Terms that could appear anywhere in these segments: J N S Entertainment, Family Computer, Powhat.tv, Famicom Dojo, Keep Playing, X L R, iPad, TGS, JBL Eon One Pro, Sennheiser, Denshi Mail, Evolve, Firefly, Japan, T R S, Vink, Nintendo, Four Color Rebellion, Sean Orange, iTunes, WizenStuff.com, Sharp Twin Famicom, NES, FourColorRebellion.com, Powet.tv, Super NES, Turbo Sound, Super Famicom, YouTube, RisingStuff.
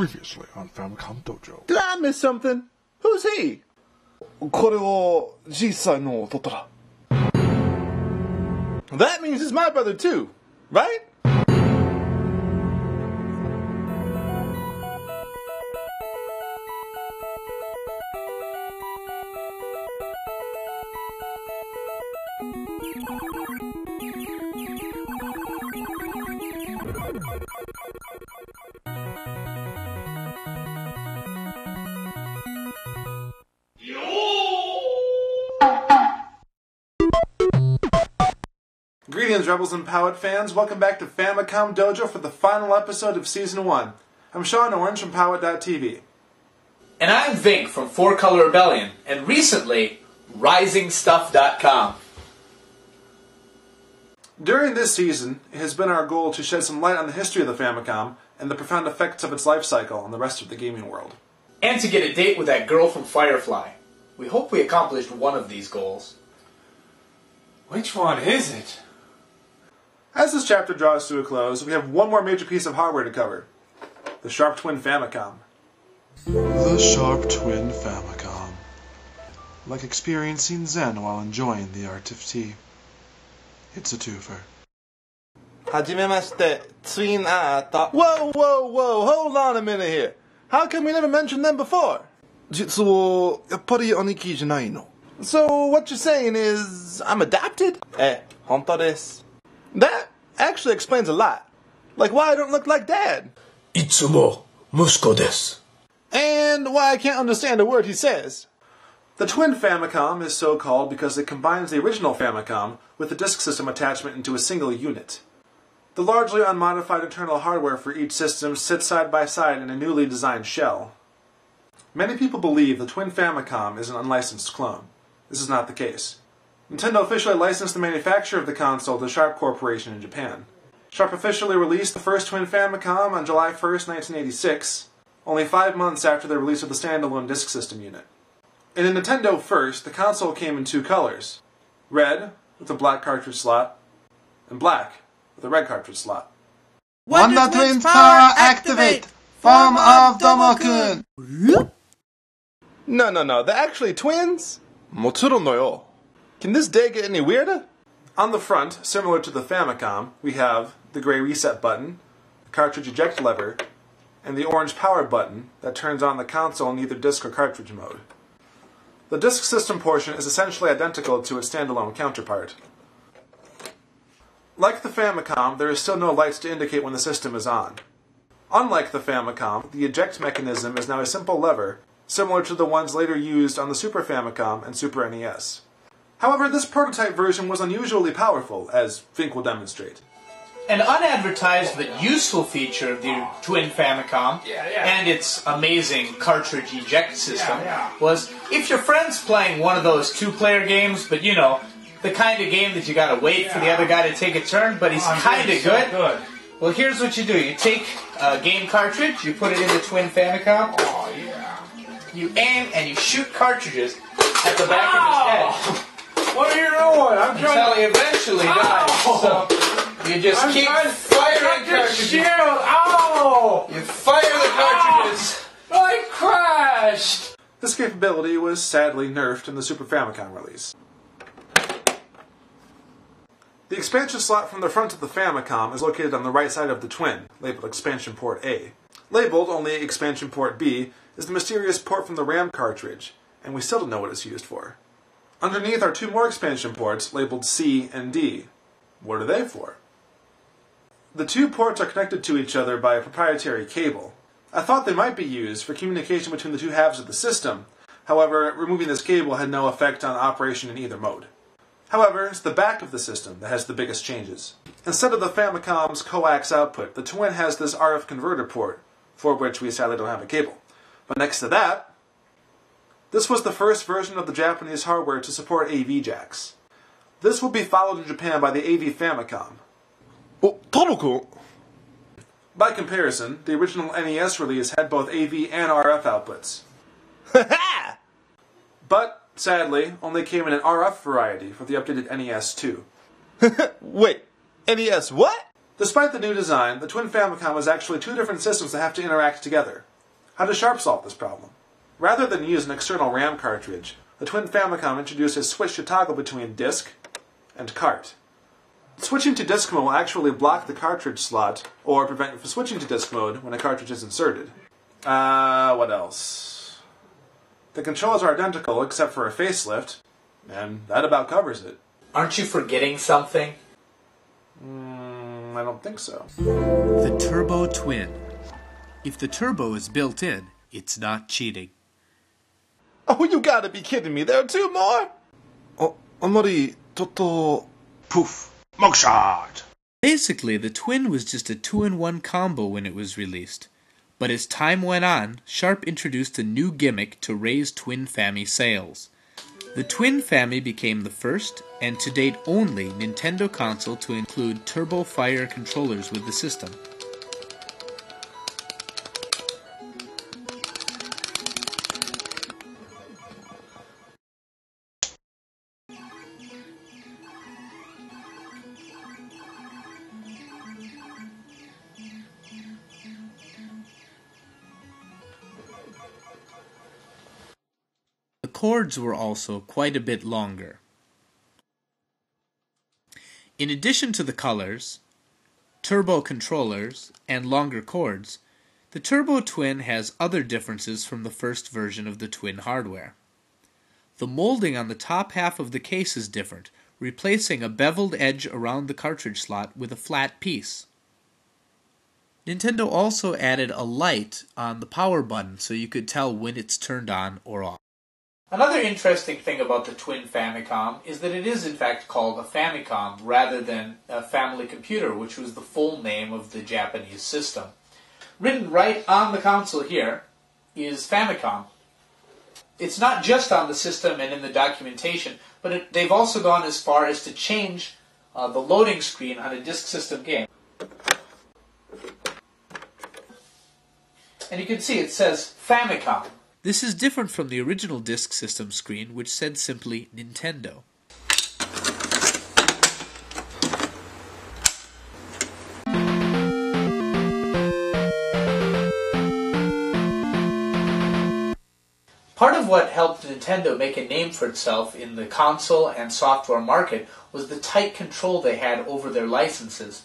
Previously on Famicom Dojo. Did I miss something? Who's he? That means it's my brother too, right? Greetings, Rebels and Powhat fans. Welcome back to Famicom Dojo for the final episode of Season 1. I'm Sean Orange from Powhat.tv. And I'm Vink from Four Color Rebellion, and recently, RisingStuff.com. During this season, it has been our goal to shed some light on the history of the Famicom and the profound effects of its life cycle on the rest of the gaming world. And to get a date with that girl from Firefly. We hope we accomplished one of these goals. Which one is it? As this chapter draws to a close, we have one more major piece of hardware to cover. The Sharp Twin Famicom. The Sharp Twin Famicom. Like experiencing Zen while enjoying the art of tea. It's a twofer. Hajimemashite, Twin Art. Whoa, whoa, whoa, hold on a minute here. How come we never mentioned them before? Jitsuo, yappari aniki janai no. So what you're saying is I'm adopted? Honto desu. That actually explains a lot. Like why I don't look like Dad. Itsumo musuko desu. And why I can't understand a word he says. The Twin Famicom is so called because it combines the original Famicom with the disk system attachment into a single unit. The largely unmodified internal hardware for each system sits side by side in a newly designed shell. Many people believe the Twin Famicom is an unlicensed clone. This is not the case. Nintendo officially licensed the manufacture of the console to Sharp Corporation in Japan. Sharp officially released the first Twin Famicom on July 1st, 1986, only 5 months after the release of the standalone disk system unit. In a Nintendo first, the console came in two colors, red with a black cartridge slot, and black with a red cartridge slot. Wonder Twins power activate! Form of Domokun! No, they're actually twins? Motsuron no yo. Can this day get any weirder? On the front, similar to the Famicom, we have the gray reset button, the cartridge eject lever, and the orange power button that turns on the console in either disc or cartridge mode. The disk system portion is essentially identical to its standalone counterpart. Like the Famicom, there is still no lights to indicate when the system is on. Unlike the Famicom, the eject mechanism is now a simple lever, similar to the ones later used on the Super Famicom and Super NES. However, this prototype version was unusually powerful, as Fink will demonstrate. An unadvertised but useful feature of the Twin Famicom and its amazing cartridge eject system was if your friend's playing one of those two-player games, but you know, the kind of game that you gotta wait for the other guy to take a turn, but he's kinda good. Well, here's what you do. You take a game cartridge, you put it in the Twin Famicom, you aim and you shoot cartridges at the back of his head. What are you doing? I'm trying to... eventually dies. So you just keep firing cartridges. You fire the cartridges. I crashed! This capability was sadly nerfed in the Super Famicom release. The expansion slot from the front of the Famicom is located on the right side of the Twin, labeled Expansion Port A. Labeled only Expansion Port B is the mysterious port from the RAM cartridge, and we still don't know what it's used for. Underneath are two more expansion ports, labeled C and D. What are they for? The two ports are connected to each other by a proprietary cable. I thought they might be used for communication between the two halves of the system. However, removing this cable had no effect on operation in either mode. However, it's the back of the system that has the biggest changes. Instead of the Famicom's coax output, the Twin has this RF converter port, for which we sadly don't have a cable. But next to that, this was the first version of the Japanese hardware to support AV jacks. This will be followed in Japan by the AV Famicom. Oh, Tomoko! By comparison, the original NES release had both AV and RF outputs. Ha But, sadly, only came in an RF variety for the updated NES 2. Wait, NES what? Despite the new design, the Twin Famicom is actually two different systems that have to interact together. How does Sharp solve this problem? Rather than use an external RAM cartridge, the Twin Famicom introduced a switch to toggle between disk and cart. Switching to disk mode will actually block the cartridge slot, or prevent you from switching to disk mode when a cartridge is inserted. What else? The controls are identical except for a facelift, and that about covers it. Aren't you forgetting something? I don't think so. The Turbo Twin. If the turbo is built in, it's not cheating. Oh, you gotta be kidding me, there are two more? Oh, Amari, Toto, Poof, Mokshard! Basically, the Twin was just a 2-in-1 combo when it was released. But as time went on, Sharp introduced a new gimmick to raise Twin Fami sales. The Twin Fami became the first, and to date only, Nintendo console to include Turbo Fire controllers with the system. Cords were also quite a bit longer. In addition to the colors, turbo controllers, and longer cords, the Turbo Twin has other differences from the first version of the Twin hardware. The molding on the top half of the case is different, replacing a beveled edge around the cartridge slot with a flat piece. Nintendo also added a light on the power button so you could tell when it's turned on or off. Another interesting thing about the Twin Famicom is that it is in fact called a Famicom rather than a Family Computer, which was the full name of the Japanese system. Written right on the console here is Famicom. It's not just on the system and in the documentation, but they've also gone as far as to change the loading screen on a disk system game. And you can see it says Famicom. This is different from the original disk system screen, which said simply Nintendo. Part of what helped Nintendo make a name for itself in the console and software market was the tight control they had over their licenses,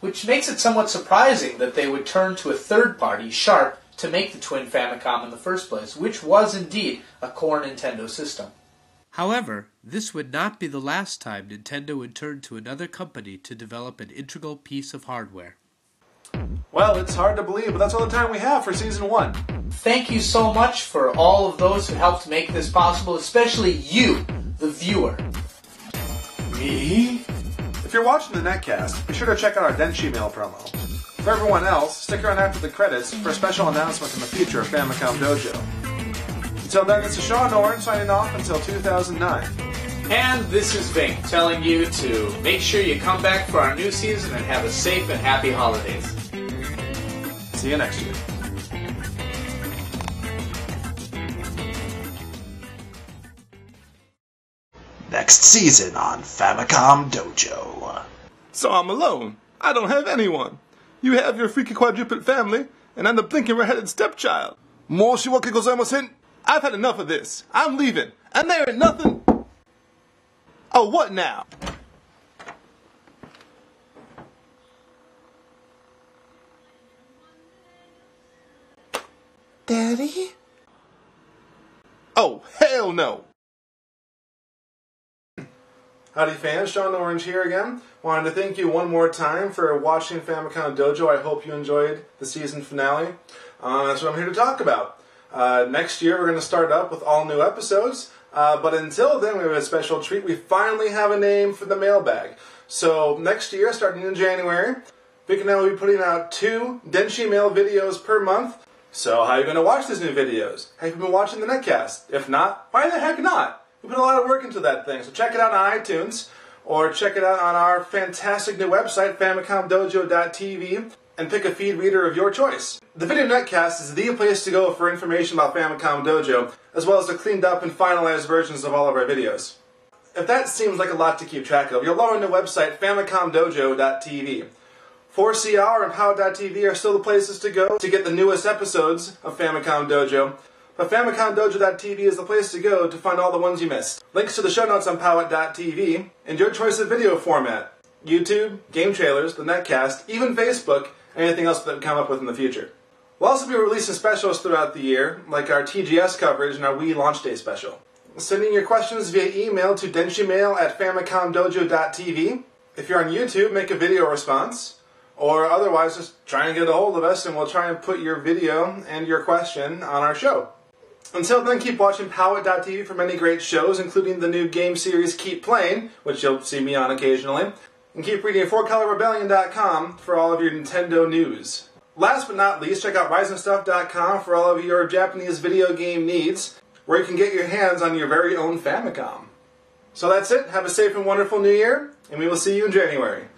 which makes it somewhat surprising that they would turn to a third party, Sharp, to make the Twin Famicom in the first place, which was indeed a core Nintendo system. However, this would not be the last time Nintendo would turn to another company to develop an integral piece of hardware. Well, it's hard to believe, but that's all the time we have for Season 1. Thank you so much for all of those who helped make this possible, especially you, the viewer. Me? If you're watching the netcast, be sure to check out our Denshi Mail promo. For everyone else, stick around after the credits for a special announcement on the future of Famicom Dojo. Until then, this is Sean Orrin signing off until 2009. And this is Vink telling you to make sure you come back for our new season and have a safe and happy holidays. See you next year. Next season on Famicom Dojo. So I'm alone. I don't have anyone. You have your freaky quadruped family, and I'm the blinking redheaded stepchild. Moshiwake gozaimasen. I've had enough of this. I'm leaving. And there ain't nothing. Oh, what now? Daddy? Oh, hell no. Howdy fans, Sean Orange here again. Wanted to thank you one more time for watching Famicom Dojo. I hope you enjoyed the season finale. That's what I'm here to talk about. Next year we're going to start up with all new episodes, but until then we have a special treat. We finally have a name for the mailbag. So next year, starting in January, we can now be putting out 2 Denshi Mail videos per month. So how are you going to watch these new videos? Have you been watching the netcast? If not, why the heck not? We put a lot of work into that thing, so check it out on iTunes, or check it out on our fantastic new website, FamicomDojo.tv, and pick a feed reader of your choice. The Video Netcast is the place to go for information about Famicom Dojo, as well as the cleaned up and finalized versions of all of our videos. If that seems like a lot to keep track of, you'll log on to the website, FamicomDojo.tv. 4CR and Powet.tv are still the places to go to get the newest episodes of Famicom Dojo, but FamicomDojo.tv is the place to go to find all the ones you missed. Links to the show notes on Powet.tv, and your choice of video format, YouTube, game trailers, the netcast, even Facebook, and anything else that we come up with in the future. We'll also be releasing specials throughout the year, like our TGS coverage and our Wii Launch Day special. Sending your questions via email to Denshi Mail at FamicomDojo.tv. If you're on YouTube, make a video response, or otherwise just try and get a hold of us and we'll try and put your video and your question on our show. Until then, keep watching Powhat.tv for many great shows, including the new game series Keep Playing, which you'll see me on occasionally, and keep reading FourColorRebellion.com for all of your Nintendo news. Last but not least, check out WizenStuff.com for all of your Japanese video game needs, where you can get your hands on your very own Famicom. So that's it. Have a safe and wonderful New Year, and we will see you in January.